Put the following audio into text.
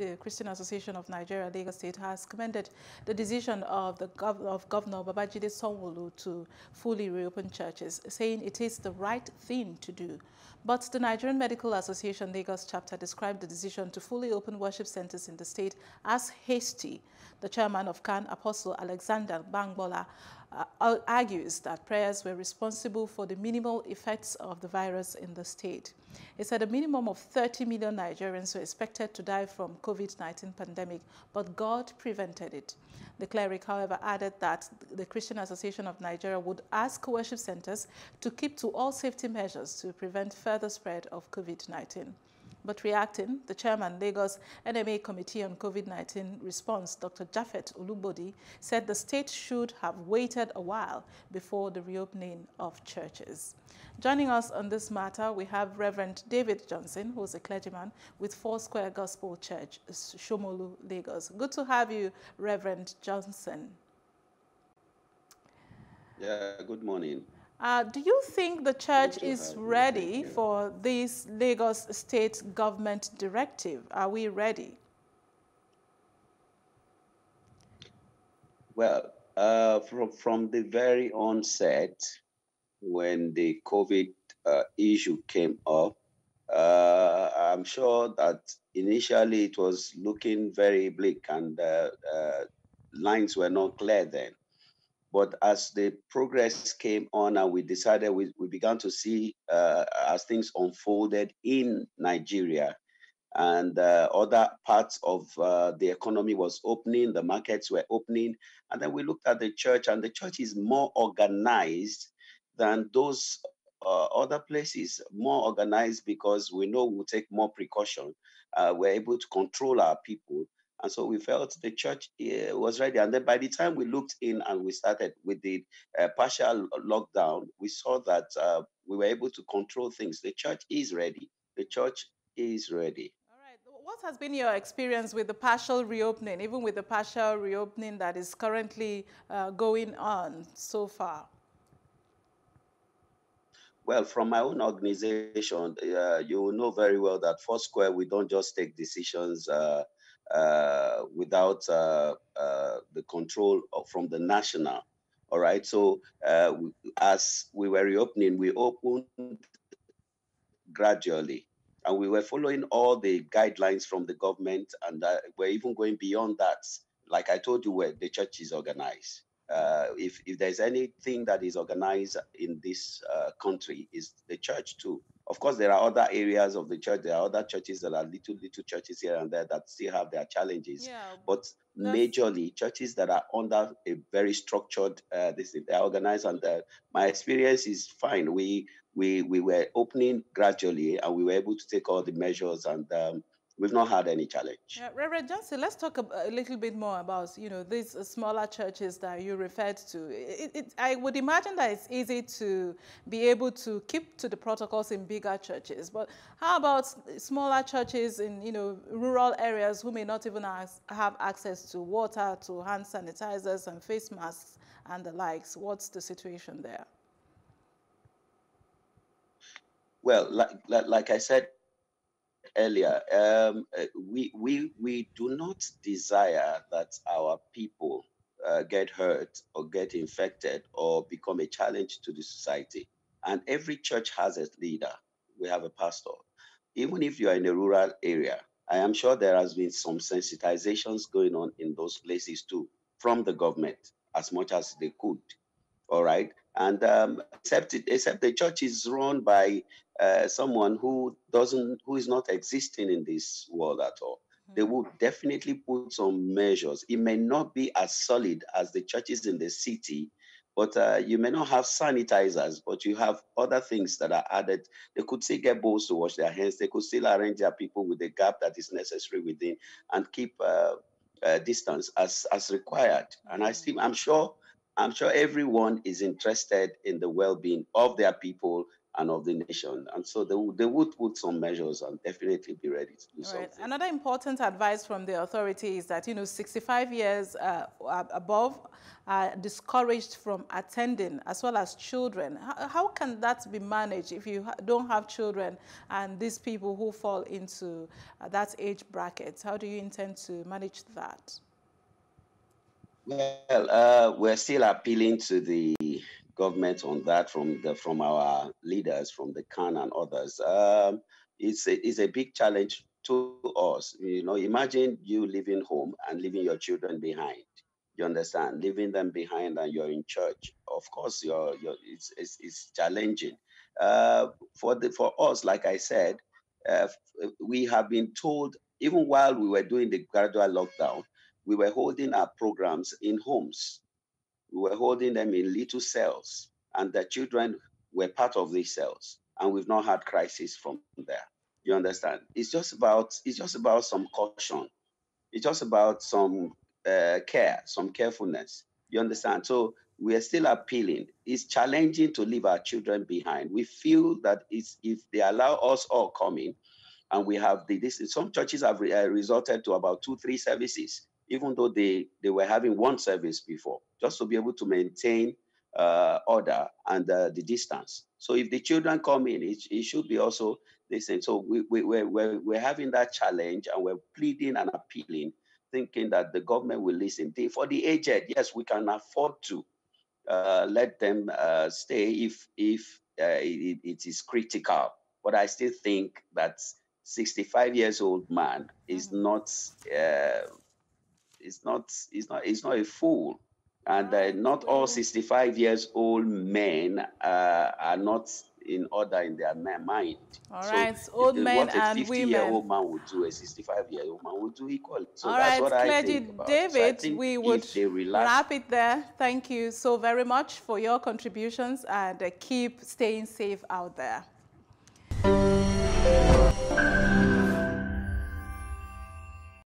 the Christian Association of Nigeria, Lagos State, has commended the decision of Governor Babajide Sanwo-Olu to fully reopen churches, saying it is the right thing to do. But the Nigerian Medical Association Lagos chapter described the decision to fully open worship centers in the state as hasty. The chairman of Khan, Apostle Alexander Bangbola, argues that prayers were responsible for the minimal effects of the virus in the state. He said a minimum of 30 million Nigerians were expected to die from COVID-19 pandemic, but God prevented it. The cleric, however, added that the Christian Association of Nigeria would ask worship centers to keep to all safety measures to prevent further spread of COVID-19. But reacting, the chairman, Lagos NMA Committee on COVID-19 Response, Dr. Jafet Ulubodi, said the state should have waited a while before the reopening of churches. Joining us on this matter, we have Reverend David Johnson, who is a clergyman with Foursquare Gospel Church, Shomolu, Lagos. Good to have you, Reverend Johnson. Yeah, good morning. Do you think the church is ready for this Lagos state government directive? Are we ready? Well, from the very onset, when the COVID issue came up, I'm sure that initially it was looking very bleak and lines were not clear then. But as the progress came on and we decided, we began to see as things unfolded in Nigeria and other parts of the economy was opening, the markets were opening. And then we looked at the church, and the church is more organized than those other places, more organized because we know we'll take more precaution. We're able to control our people. And so we felt the church was ready. And then by the time we looked in and we started with the partial lockdown, we saw that we were able to control things. The church is ready. The church is ready. All right. What has been your experience with the partial reopening, even with the partial reopening that is currently going on so far? Well, from my own organization, you know very well that Foursquare, we don't just take decisions without the control from the national. All right. So as we were reopening, we opened gradually, and we were following all the guidelines from the government, and we're even going beyond that. Like I told you, where the church is organized. If there's anything that is organized in this country, is the church too. Of course, there are other areas of the church. There are other churches that are little churches here and there that still have their challenges. Yeah, but majorly, churches that are under a very structured, they're organized. And my experience is fine. We were opening gradually, and we were able to take all the measures, and we've not had any challenge. Yeah, Reverend Johnson, let's talk a little bit more about, you know, these smaller churches that you referred to. I would imagine that it's easy to be able to keep to the protocols in bigger churches, but how about smaller churches in, you know, rural areas who may not even have access to water, to hand sanitizers and face masks and the likes? What's the situation there? Well, like I said earlier, we do not desire that our people get hurt or get infected or become a challenge to the society. And every church has a leader. We have a pastor. Even if you are in a rural area, I am sure there has been some sensitizations going on in those places too, from the government, as much as they could. All right. And except the church is run by someone who is not existing in this world at all. Mm-hmm. They will definitely put some measures. It may not be as solid as the churches in the city, but you may not have sanitizers, but you have other things that are added. They could still get bowls to wash their hands. They could still arrange their people with the gap that is necessary within, and keep distance as required. Mm-hmm. And I'm sure everyone is interested in the well-being of their people and of the nation. And so they would put some measures and definitely be ready to do something. Another important advice from the authority is that, 65 years above are discouraged from attending, as well as children. How can that be managed if you don't have children and these people who fall into that age bracket? How do you intend to manage that? Well, we're still appealing to the government on that from our leaders, from the Khan and others. It's a big challenge to us. Imagine you leaving home and leaving your children behind. You understand? Leaving them behind and you're in church. Of course, it's challenging. For us, like I said, we have been told, even while we were doing the gradual lockdown, we were holding our programs in homes. We were holding them in little cells, and the children were part of these cells, and we've not had crisis from there. You understand? It's just about some caution. It's just about some care, some carefulness. You understand? So we are still appealing. It's challenging to leave our children behind. We feel that if they allow us all coming, and we have some churches have resorted to about 2-3 services, even though they were having one service before, just to be able to maintain order and the distance. So if the children come in, it should be also the same. So we're having that challenge, and we're pleading and appealing, thinking that the government will listen. For the aged, yes, we can afford to let them stay if it is critical. But I still think that 65 years old man is not... It's not a fool, and not all 65 years old men are not in order in their mind. All right, so old men and women. What a 50-year-old man would do, a 65-year-old man would do equally. So all that's right, what I think about. David, so we would wrap it there. Thank you so very much for your contributions, and keep staying safe out there.